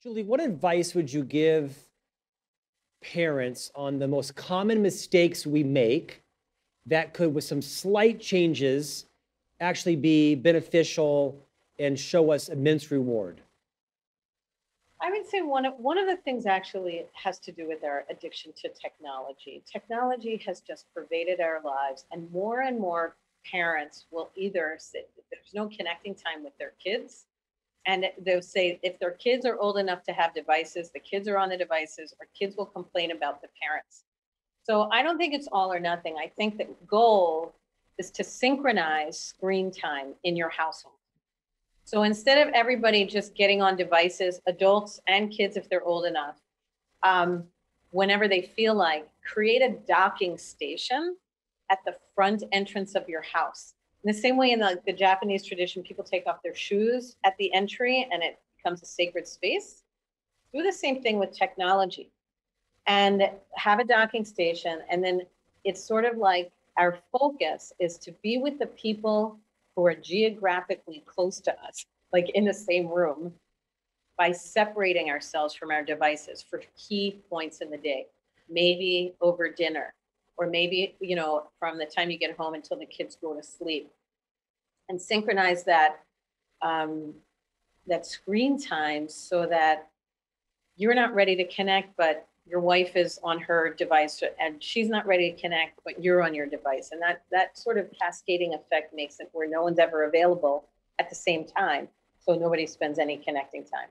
Julie, what advice would you give parents on the most common mistakes we make that could, with some slight changes, actually be beneficial and show us immense reward? I would say one of the things actually has to do with our addiction to technology. Technology has just pervaded our lives, and more parents will either say there's no connecting time with their kids. And they'll say if their kids are old enough to have devices, the kids are on the devices, or kids will complain about the parents. So I don't think it's all or nothing. I think the goal is to synchronize screen time in your household. So instead of everybody just getting on devices, adults and kids if they're old enough, whenever they feel like, create a docking station at the front entrance of your house. In the same way in the Japanese tradition, people take off their shoes at the entry and it becomes a sacred space. Do the same thing with technology and have a docking station. And then it's sort of like our focus is to be with the people who are geographically close to us, like in the same room, by separating ourselves from our devices for key points in the day, maybe over dinner. Or maybe, you know, from the time you get home until the kids go to sleep, and synchronize that that screen time so that you're not ready to connect, but your wife is on her device, and she's not ready to connect, but you're on your device, and that sort of cascading effect makes it where no one's ever available at the same time, so nobody spends any connecting time.